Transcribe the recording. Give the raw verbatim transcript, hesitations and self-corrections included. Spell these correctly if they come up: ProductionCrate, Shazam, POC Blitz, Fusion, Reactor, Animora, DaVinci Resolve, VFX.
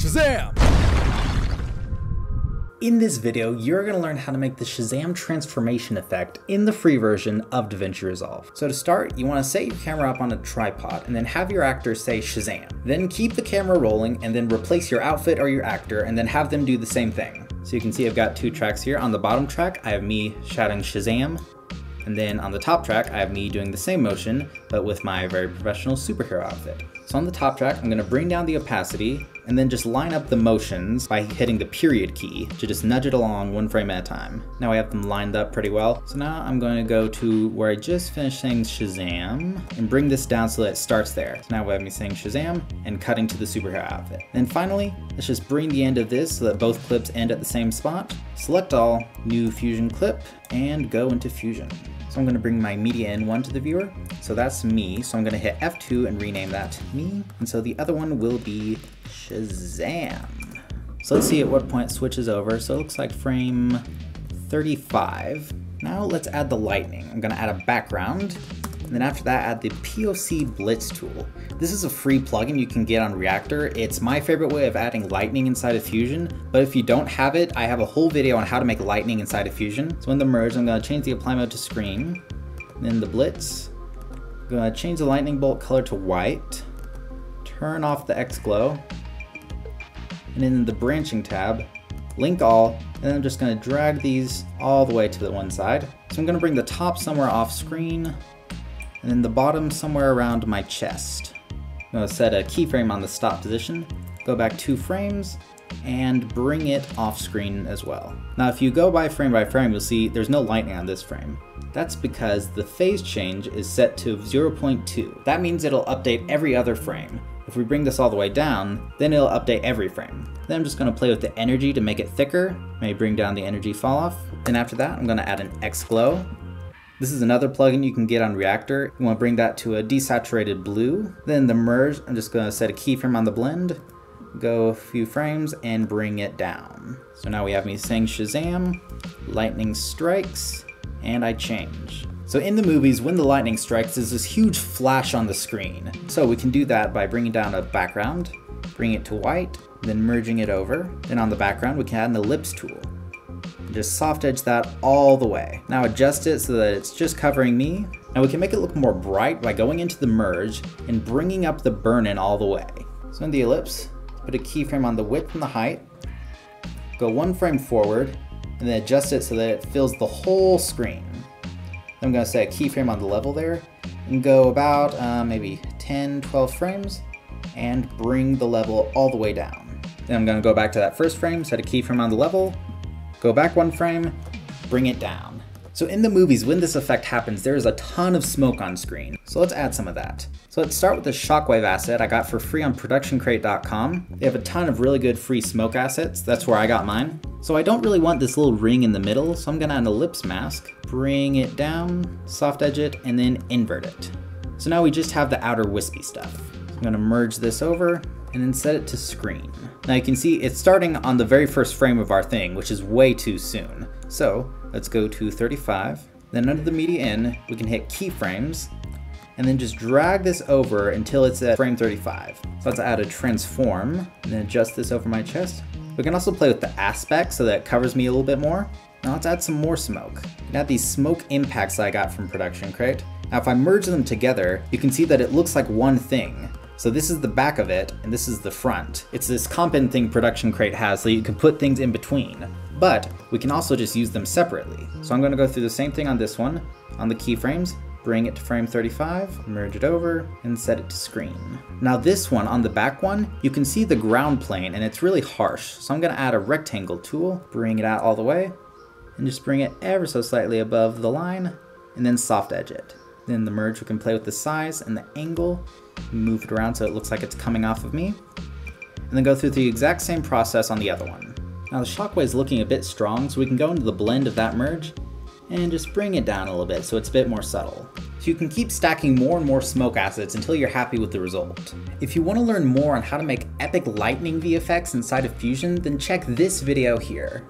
Shazam! In this video, you're going to learn how to make the Shazam transformation effect in the free version of DaVinci Resolve. So to start, you want to set your camera up on a tripod and then have your actor say Shazam. Then keep the camera rolling and then replace your outfit or your actor and then have them do the same thing. So you can see I've got two tracks here. On the bottom track, I have me shouting Shazam. And then on the top track, I have me doing the same motion, but with my very professional superhero outfit. So on the top track, I'm going to bring down the opacity and then just line up the motions by hitting the period key to just nudge it along one frame at a time. Now I have them lined up pretty well. So now I'm going to go to where I just finished saying Shazam and bring this down so that it starts there. So now we have me saying Shazam and cutting to the superhero outfit. Then finally, let's just bring the end of this so that both clips end at the same spot. Select all, new Fusion clip, and go into Fusion. So I'm going to bring my media in one to the viewer. So that's me. So I'm going to hit F two and rename that me. And so the other one will be Shazam. So let's see at what point it switches over. So it looks like frame thirty-five. Now let's add the lightning. I'm going to add a background. And then after that, add the P O C Blitz tool. This is a free plugin you can get on Reactor. It's my favorite way of adding lightning inside of Fusion, but if you don't have it, I have a whole video on how to make lightning inside of Fusion. So in the merge, I'm gonna change the apply mode to screen, then the Blitz. I'm gonna change the lightning bolt color to white, turn off the X glow, and in the branching tab, link all, and then I'm just gonna drag these all the way to the one side. So I'm gonna bring the top somewhere off screen, and then the bottom somewhere around my chest. I'm gonna set a keyframe on the stop position, go back two frames, and bring it off screen as well. Now if you go by frame by frame, you'll see there's no lightning on this frame. That's because the phase change is set to zero point two. That means it'll update every other frame. If we bring this all the way down, then it'll update every frame. Then I'm just gonna play with the energy to make it thicker, maybe bring down the energy fall off. Then after that, I'm gonna add an X glow. This is another plugin you can get on Reactor. You want to bring that to a desaturated blue. Then the merge, I'm just going to set a keyframe on the blend, go a few frames, and bring it down. So now we have me saying Shazam, lightning strikes, and I change. So in the movies, when the lightning strikes, there's this huge flash on the screen. So we can do that by bringing down a background, bring it to white, then merging it over. Then on the background, we can add an ellipse tool. Just soft edge that all the way. Now adjust it so that it's just covering me. Now we can make it look more bright by going into the merge and bringing up the burn in all the way. So in the ellipse, put a keyframe on the width and the height, go one frame forward, and then adjust it so that it fills the whole screen. Then I'm gonna set a keyframe on the level there and go about uh, maybe ten, twelve frames and bring the level all the way down. Then I'm gonna go back to that first frame, set a keyframe on the level, go back one frame, bring it down. So in the movies, when this effect happens, there is a ton of smoke on screen. So let's add some of that. So let's start with the shockwave asset I got for free on production crate dot com. They have a ton of really good free smoke assets. That's where I got mine. So I don't really want this little ring in the middle. So I'm gonna add an ellipse mask, bring it down, soft edge it, and then invert it. So now we just have the outer wispy stuff. So I'm gonna merge this over and then set it to screen. Now you can see it's starting on the very first frame of our thing, which is way too soon. So let's go to thirty-five, then under the media in, we can hit keyframes, and then just drag this over until it's at frame thirty-five. So let's add a transform, and then adjust this over my chest. We can also play with the aspect so that it covers me a little bit more. Now let's add some more smoke. You can add these smoke impacts that I got from Production Crate. Now if I merge them together, you can see that it looks like one thing. So this is the back of it, and this is the front. It's this compend thing Production Crate has, so you can put things in between, but we can also just use them separately. So I'm gonna go through the same thing on this one, on the keyframes, bring it to frame thirty-five, merge it over, and set it to screen. Now this one, on the back one, you can see the ground plane, and it's really harsh. So I'm gonna add a rectangle tool, bring it out all the way, and just bring it ever so slightly above the line, and then soft edge it. Then the merge, we can play with the size and the angle, move it around so it looks like it's coming off of me, and then go through the exact same process on the other one. Now the shockwave is looking a bit strong, so we can go into the blend of that merge and just bring it down a little bit so it's a bit more subtle. So you can keep stacking more and more smoke assets until you're happy with the result. If you want to learn more on how to make epic lightning V F X inside of Fusion, then check this video here.